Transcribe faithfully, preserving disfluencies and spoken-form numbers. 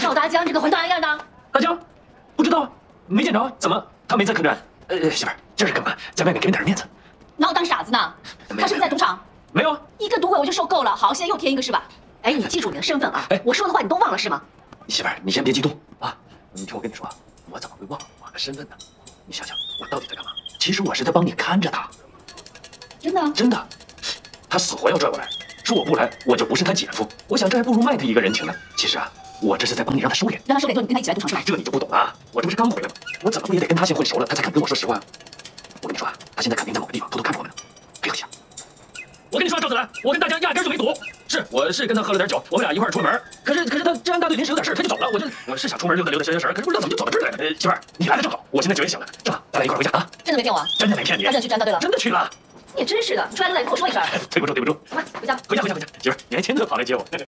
赵大江这个混蛋样的。大江，不知道，没见着，怎么他没在客栈？呃，媳妇儿，这是干嘛？在外面给你点面子。拿我当傻子呢？他是不是在赌场？没有啊。一个赌鬼我就受够了，好，现在又添一个是吧？哎，你记住你的身份啊！哎，我说的话你都忘了是吗？媳妇儿，你先别激动啊！你听我跟你说，我怎么会忘了我的身份呢？你想想，我到底在干嘛？其实我是在帮你看着他。真的？真的。他死活要拽我来。 说我不来，我就不是他姐夫。我想这还不如卖他一个人情呢。其实啊，我这是在帮你让他收敛，让他收敛，就你跟他一起来赌场是吧？这你就不懂了、啊。我这不是刚回来吗？我怎么不也得跟他先混熟了，他才肯跟我说实话、啊？我跟你说啊，他现在肯定在某个地方偷偷看着我们呢，配合一下。我跟你说，赵子兰，我跟大江压根就没赌。是，我是跟他喝了点酒，我们俩一块儿出门。可是，可是他治安大队临时有点事，他就走了。我就我是想出门溜达溜达，消消神，可是不知道怎么就走到这儿来了。呃，媳妇儿，你来的正好，我现在酒也醒了，正好咱俩一块儿回家啊。真的没骗我啊？真的没骗你。他真的去治安大队了？真的去了。 你也真是的，你出来都得跟我说一声。对不住，对不住。好吧，回家，回家，回家，回家。媳妇儿，你还亲自跑来接我。